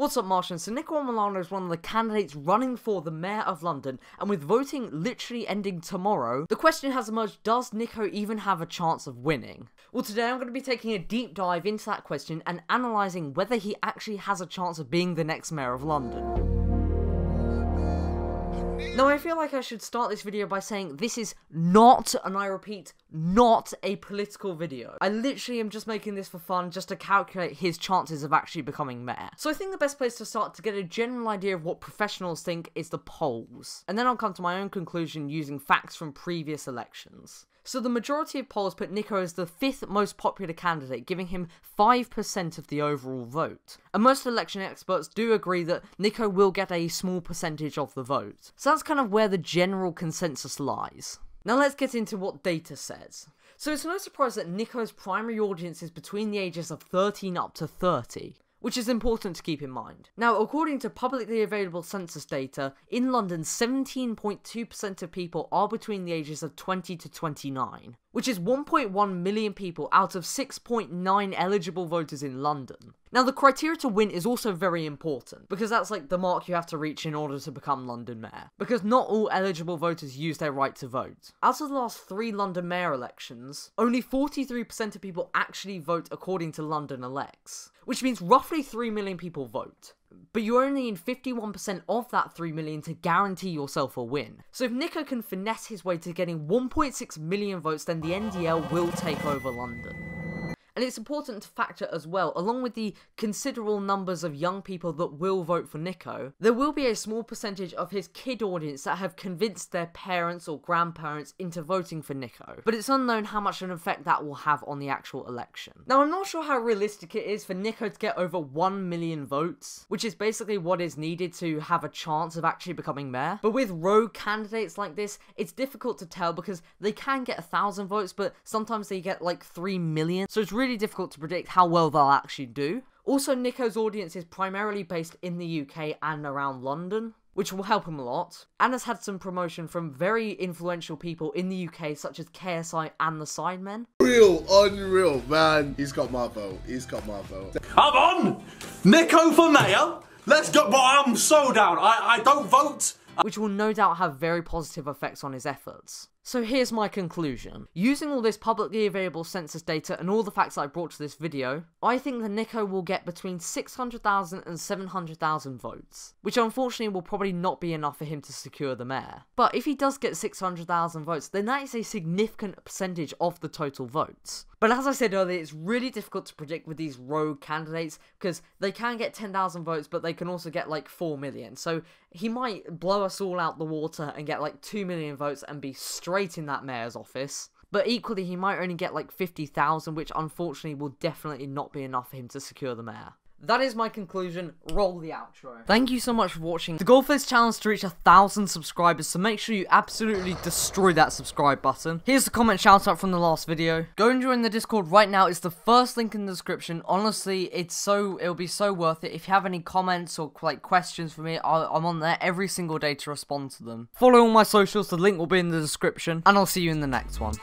What's up, Martians? So Niko Omilana is one of the candidates running for the Mayor of London, and with voting literally ending tomorrow, the question has emerged, does Niko even have a chance of winning? Well, today I'm going to be taking a deep dive into that question and analysing whether he actually has a chance of being the next Mayor of London. Now, I feel like I should start this video by saying this is not, and I repeat, not a political video. I literally am just making this for fun, just to calculate his chances of actually becoming mayor. So I think the best place to start to get a general idea of what professionals think is the polls, and then I'll come to my own conclusion using facts from previous elections. So the majority of polls put Niko as the 5th most popular candidate, giving him 5% of the overall vote. And most election experts do agree that Niko will get a small percentage of the vote. So that's kind of where the general consensus lies. Now let's get into what data says. So it's no surprise that Niko's primary audience is between the ages of 13 up to 30. Which is important to keep in mind. Now, according to publicly available census data, in London, 17.2% of people are between the ages of 20 to 29, which is 1.1 million people out of 6.9 eligible voters in London. Now, the criteria to win is also very important, because that's like the mark you have to reach in order to become London Mayor, because not all eligible voters use their right to vote. Out of the last 3 London Mayor elections, only 43% of people actually vote according to London Elects, which means roughly 3 million people vote. But you only need 51% of that 3 million to guarantee yourself a win. So if Niko can finesse his way to getting 1.6 million votes, then the NDL will take over London. And it's important to factor as well, along with the considerable numbers of young people that will vote for Niko, there will be a small percentage of his kid audience that have convinced their parents or grandparents into voting for Niko, but it's unknown how much of an effect that will have on the actual election. Now, I'm not sure how realistic it is for Niko to get over 1 million votes, which is basically what is needed to have a chance of actually becoming mayor, but with rogue candidates like this, it's difficult to tell because they can get 1,000 votes, but sometimes they get like 3 million, so it's really difficult to predict how well they'll actually do. Also, Niko's audience is primarily based in the UK and around London, which will help him a lot, and has had some promotion from very influential people in the UK, such as KSI and the Sidemen. Unreal, man. He's got my vote. He's got my vote. I'm on! Niko for mayor! Let's go, but I'm so down. I don't vote! Which will no doubt have very positive effects on his efforts. So here's my conclusion. Using all this publicly available census data and all the facts that I brought to this video, I think that Niko will get between 600,000 and 700,000 votes, which unfortunately will probably not be enough for him to secure the mayor. But if he does get 600,000 votes, then that is a significant percentage of the total votes. But as I said earlier, it's really difficult to predict with these rogue candidates, because they can get 10,000 votes, but they can also get like 4 million. So he might blow us all out the water and get like 2 million votes and be straight in that mayor's office. But equally, he might only get like 50,000, which unfortunately will definitely not be enough for him to secure the mayor. That is my conclusion. Roll the outro. Thank you so much for watching. The goal for this channel is to reach 1,000 subscribers, so make sure you absolutely destroy that subscribe button. Here's the comment shout out from the last video. Go and join the Discord right now. It's the first link in the description. Honestly, it'll be so worth it. If you have any comments or like questions for me, I'm on there every single day to respond to them. Follow all my socials. The link will be in the description, and I'll see you in the next one.